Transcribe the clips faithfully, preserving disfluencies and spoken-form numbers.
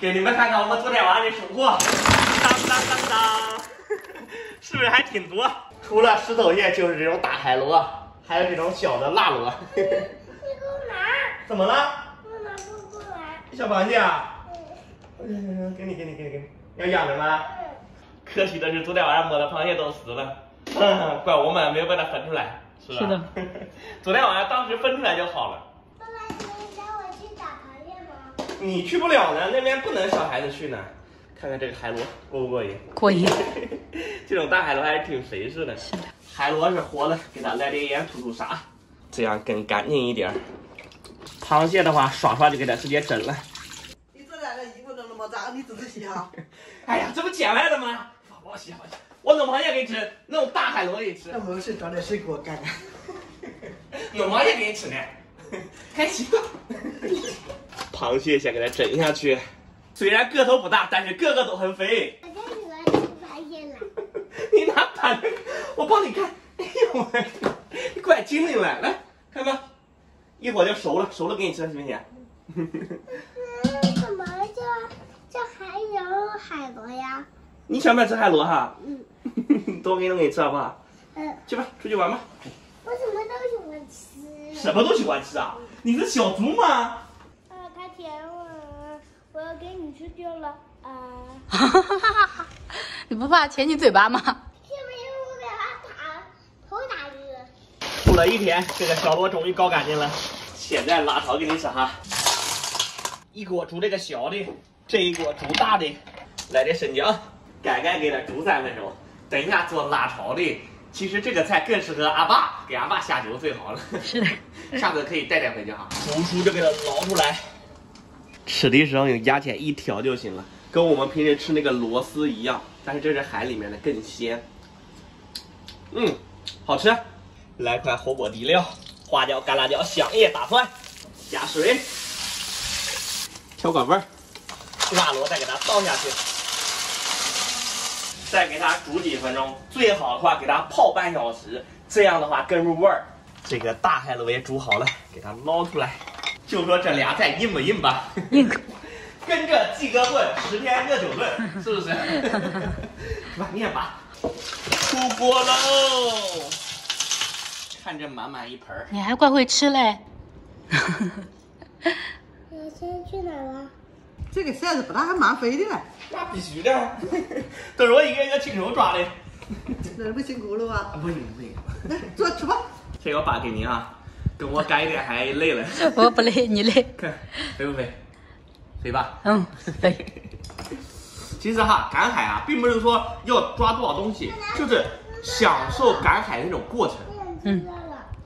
给你们看看我们昨天晚上的收获，当当当当，是不是还挺多？除了石头蟹，就是这种大海螺，还有这种小的辣螺。你给我拿。怎么了？我拿不过来。小螃蟹啊？嗯。给你，给你，给你，给你。要养着吗？嗯。可喜的是，昨天晚上摸的螃蟹都死了，嗯、怪我们没有把它分出来，是吧？是的。昨天晚上当时分出来就好了。 你去不了呢，那边不能小孩子去呢。看看这个海螺过不过瘾？过瘾。这种大海螺还是挺肥实的。是的。海螺是活的，给它来点盐吐吐沙，这样更干净一点。螃蟹的话，刷刷就给它直接整了。你这两个衣服弄那么脏，你自己洗啊？哎呀，这不捡来的吗？我洗，我洗。我弄螃蟹给你吃，弄大海螺给你吃。那没事，找点水给我干干。弄螃蟹给你吃呢，开心吧。螃蟹先给它整下去，虽然个头不大，但是个个都很肥。我最喜欢吃螃蟹了。你拿板子，我帮你看。哎呦喂，你怪精灵了，来看吧，一会儿就熟了，熟了给你吃，行不行？嗯，怎么叫叫还有海螺呀？你想不想吃海螺哈？嗯。多给弄给你吃好不好？嗯。去吧，出去玩吧。我什么都喜欢吃。什么都喜欢吃啊？你是小猪吗？ 我要给你吃掉了啊！呃、你不怕舔你嘴巴吗？因为我给它打头打晕。吐了一天，这个小螺终于搞干净了。现在辣汤给你吃哈，一锅煮这个小的，这一锅煮大的，来点生姜，盖盖给它煮三分钟。等一下做辣炒的，其实这个菜更适合阿爸，给阿爸下酒最好了。是的，下次可以带点回去哈。煮熟就给它捞出来。 吃的时候用牙签一挑就行了，跟我们平时吃那个螺丝一样，但是这是海里面的更鲜。嗯，好吃。来块火锅底料，花椒、干辣椒、香叶、大蒜，加水，调管味儿，辣螺再给它倒下去，再给它煮几分钟，最好的话给它泡半小时，这样的话更入味儿。这个大海螺也煮好了，给它捞出来。 就说这俩菜硬不硬吧？硬，跟着鸡哥混，十天热酒炖，是不是？把面吧，出锅喽！看这满满一盆儿，你还怪会吃嘞。你先去哪了？这个扇子不大，还蛮肥的嘞。那必须的，都是我一个一个亲手抓的。那不辛苦了吧？不行不行，来坐吃吧。这个我爸给您啊。 跟我干一点还累了，我不累，你累。看肥不肥？肥吧。嗯，肥。其实哈，赶海啊，并不是说要抓多少东西，就是享受赶海的那种过程。嗯。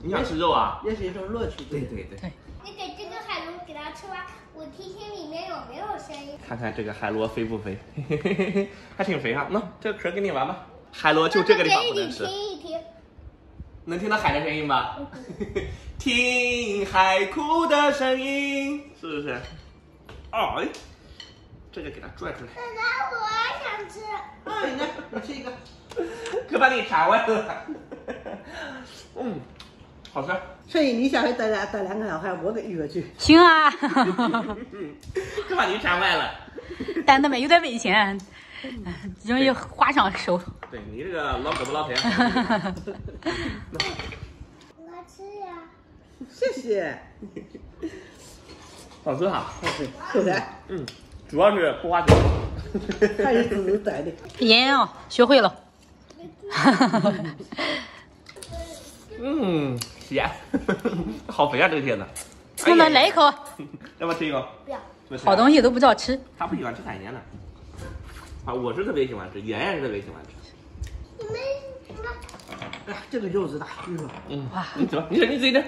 你想吃肉啊？也是一种乐趣。对对对。对你给这个海螺给它吃完，我听听里面有没有声音。看看这个海螺肥不肥？还挺肥哈。那这个壳给你玩吧。海螺就这个地方不能吃。 能听到海的声音吧？听海哭的声音，是不是？哦，哎，这就给它拽出来。奶奶，我想吃。哎，奶奶，我吃一个，可把你馋坏了。嗯，好吃。所以你下回带俩带两个小孩，我给约过去。行啊。可把你馋坏了。但他们有点危险，容易划伤手。 对你这个老狗不老赔。我吃呀、啊，谢谢。好吃哈，好吃，口才，嗯，主要是不花钱。还是自己带的。盐哦，学会了。嗯，咸，好肥啊，这个蟹子。那么来一口。要不要吃一口？不要。好东西都不知道吃。他不喜欢吃海鲜的。啊，我是特别喜欢吃，妍妍是特别喜欢吃。 你们吃吧。哎呀，这个肉质大，你说。嗯。哇，你走，你吃，你自己吃。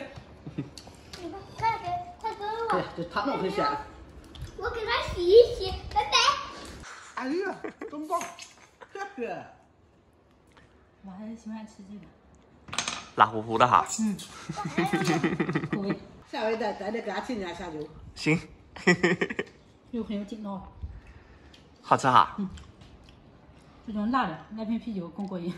你吧，快给，快给我。对，这汤我可咸了。我给它洗一洗，拜拜。哎呀，真棒！这个。我还是喜欢吃这个。辣乎乎的哈。嗯。各位，下回咱咱得给他亲家下酒。行。又很有劲道。好吃哈。嗯。 这种辣的，来瓶啤酒更过瘾。